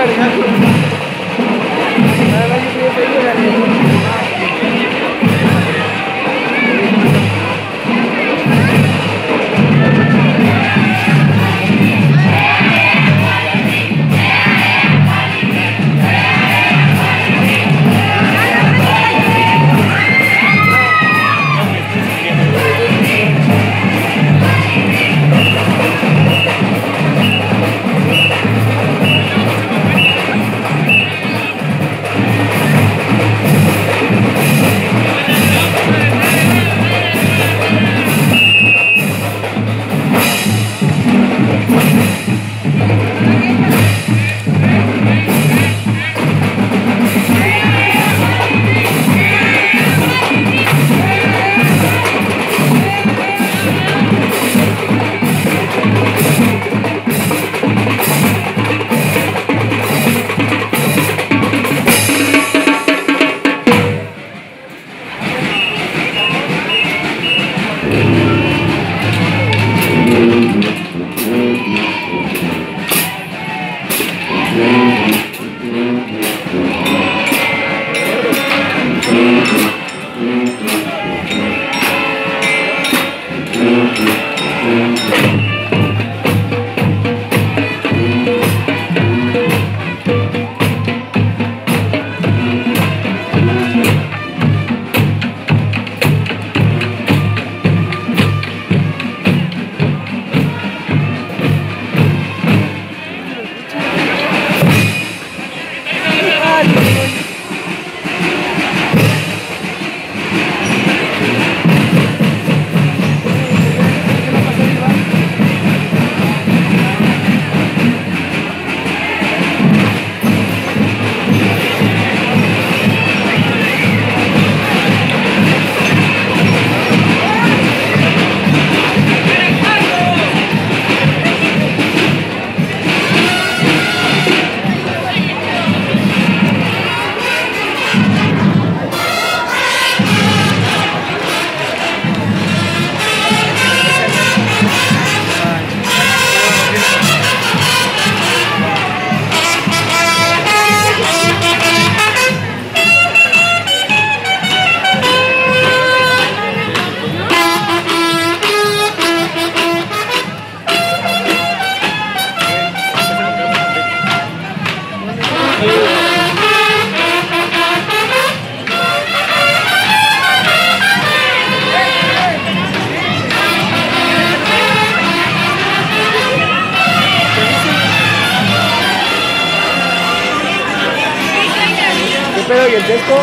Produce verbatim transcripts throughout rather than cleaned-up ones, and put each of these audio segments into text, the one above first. Pero y el texto.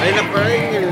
Ahí la pared.